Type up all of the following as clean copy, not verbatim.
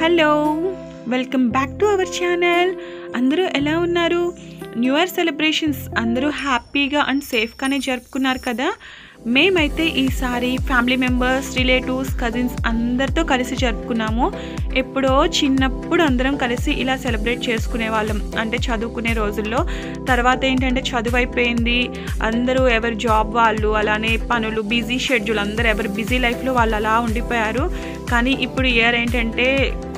Hello welcome back to our channel. అందరూ ఎలా ఉన్నారు? న్యూ ఇయర్ సెలబ్రేషన్స్ అందరూ హ్యాపీగా అండ్ సేఫ్గానే జరుపుకున్నారు కదా. మేమైతే ఈసారి ఫ్యామిలీ మెంబర్స్, రిలేటివ్స్, కజిన్స్ అందరితో కలిసి జరుపుకున్నాము. ఎప్పుడో చిన్నప్పుడు అందరం కలిసి ఇలా సెలబ్రేట్ చేసుకునే వాళ్ళం, అంటే చదువుకునే రోజుల్లో. తర్వాత ఏంటంటే చదువు అయిపోయింది, అందరూ ఎవరి జాబ్ వాళ్ళు, అలానే పనులు, బిజీ షెడ్యూల్, అందరూ ఎవరి బిజీ లైఫ్లో వాళ్ళు అలా ఉండిపోయారు. కానీ ఇప్పుడు ఇయర్ ఏంటంటే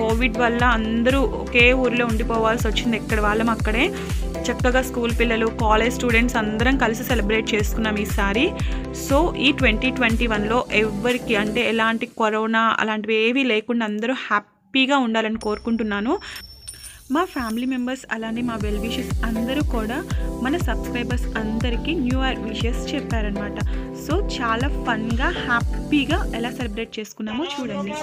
కోవిడ్ వల్ల అందరూ ఒకే ఊరిలో ఉండిపోవాల్సి వచ్చింది. ఎక్కడ వాళ్ళం అక్కడే. చక్కగా స్కూల్ పిల్లలు, కాలేజ్ స్టూడెంట్స్ అందరం కలిసి సెలబ్రేట్ చేసుకున్నాం ఈసారి. సో ఈ 2021లో ఎవరికి అంటే ఎలాంటి కరోనా అలాంటివి ఏవి లేకుండా అందరూ హ్యాపీగా ఉండాలని కోరుకుంటున్నాను. మా ఫ్యామిలీ మెంబర్స్ అలానే మా వెల్ విషెస్ అందరూ కూడా మన సబ్స్క్రైబర్స్ అందరికీ న్యూ ఇయర్ విషెస్ చెప్పారనమాట. సో చాలా ఫన్గా హ్యాపీగా ఎలా సెలబ్రేట్ చేసుకున్నామో చూడండి.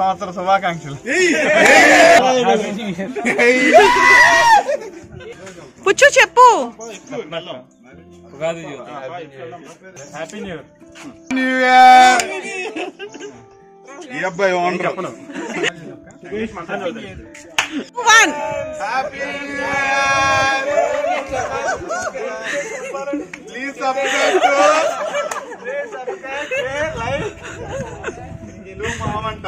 సంవత్సర శుభాకాంక్షలు. పుచ్చు చెప్పు. Happy new year. New year యబ్బై ఆన్ రపన సురేష్ మంటన్ అవుతారు. One happy new year. Please subscribe to please subscribe share like ఇలు మామంట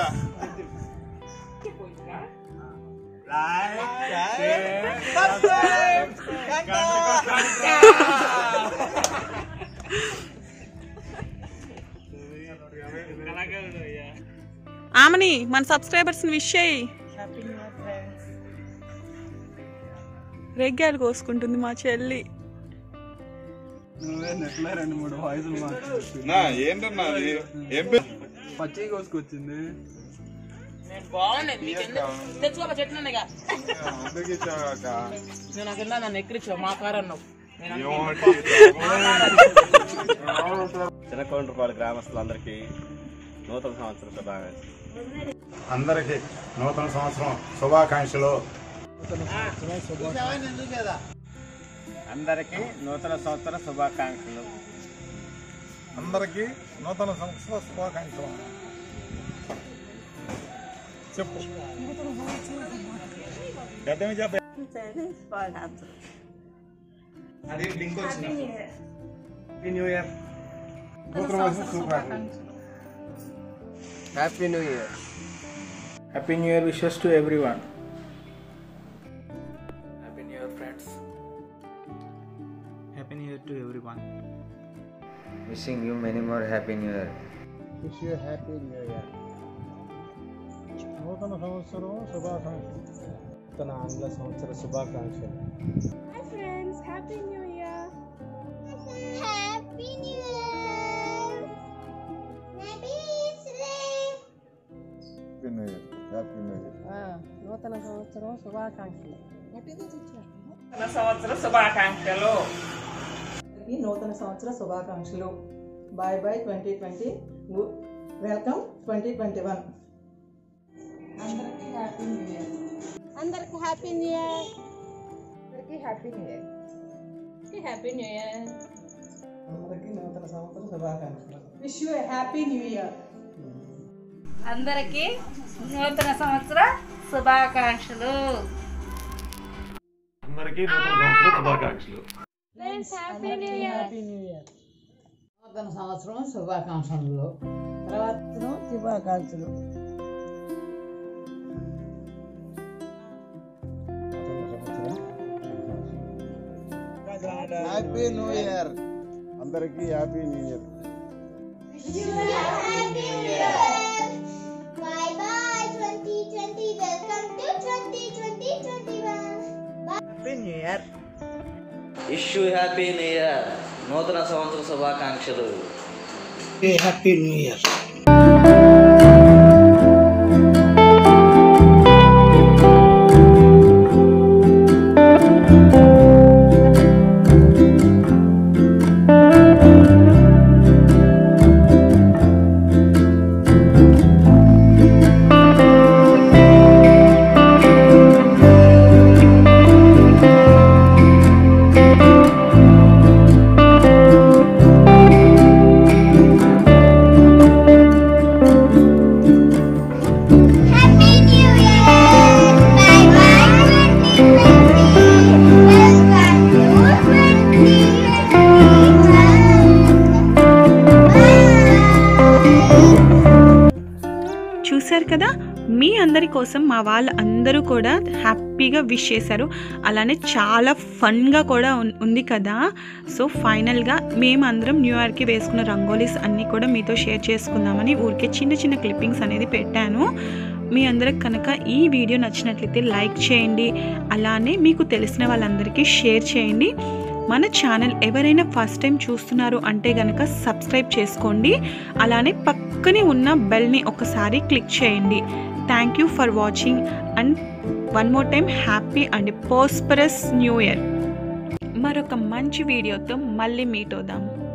లైక్ షేర్ సబ్స్క్రైబ్ కంట. ఆమని మన సబ్స్క్రైబర్స్ విష్ చేయి. రెగ్గాలు కోసుకుంటుంది మా చెల్లి. పచ్చి కోసుకొచ్చింది. మా కారు అన్నావు. చిన్నకొండపాడు గ్రామస్తులందరికీ నూతన సంవత్సరం శుభాకాంక్షలు. అందరికీ నూతన సంవత్సరం శుభాకాంక్షలు. అందరికీ నూతన సంవత్సర శుభాకాంక్షలు. అందరికీ నూతన సంవత్సర శుభాకాంక్షలు. చెప్పు. అదే లింక్ వచ్చింది. Happy new year. Happy new year. Happy new year wishes to everyone. Happy new year friends. Happy new year to everyone. Wishing you many more happy new year. Wish you happy new year. నూతన సంవత్సరం శుభాకాంక్షలు. నూతన ఆంగ్ల సంవత్సర శుభాకాంక్షలు. Hi friends, happy new year. Happy new year. Happy new year. Happy new year. నూతన సంవత్సరం శుభాకాంక్షలు. నూతన సంవత్సర శుభాకాంక్షలు. నూతన సంవత్సర శుభాకాంక్షలు. Bye bye 2020. వెల్కమ్ 2021. అందరికీ హ్యాపీ న్యూ ఇయర్. అందరికీ హ్యాపీ న్యూ ఇయర్. అందరికీ happy new year. Happy new year. అందరికీ నూతన సంవత్సర శుభాకాంక్షలు. Wish you happy new year. అందరికీ నూతన సంవత్సర శుభాకాంక్షలు. అందరికీ నూతన సంవత్సర శుభాకాంక్షలు. Friends happy new year. Happy new year. నూతన సంవత్సరం శుభాకాంక్షలు. ప్రవర్తన శుభాకాంక్షలు. Happy new year. అందరికీ happy new year. Happy new year. Bye bye 2020. Welcome to 2021. Happy new year. Wish you happy new year. నూతన సంవత్సర శుభాకాంక్షలు. Happy new year. మీ అందరి కోసం మా వాళ్ళందరూ కూడా హ్యాపీగా విష్ చేశారు. అలానే చాలా ఫన్గా కూడా ఉంది కదా. సో ఫైనల్గా మేమందరం న్యూ ఇయర్కి వేసుకున్న రంగోలీస్ అన్నీ కూడా మీతో షేర్ చేసుకుందామని ఊరికే చిన్న చిన్న క్లిప్పింగ్స్ అనేది పెట్టాను. మీ అందరికి కనుక ఈ వీడియో నచ్చినట్లయితే లైక్ చేయండి, అలానే మీకు తెలిసిన వాళ్ళందరికీ షేర్ చేయండి. మన ఛానల్ ఎవరైనా ఫస్ట్ టైం చూస్తున్నారు అంటే కనుక సబ్స్క్రైబ్ చేసుకోండి, అలానే పక్కనే ఉన్న బెల్ని ఒకసారి క్లిక్ చేయండి. Thank you for watching and one more time happy and prosperous new year. మరొక మంచి వీడియోతో మళ్ళీ మీట్ అవుదాం.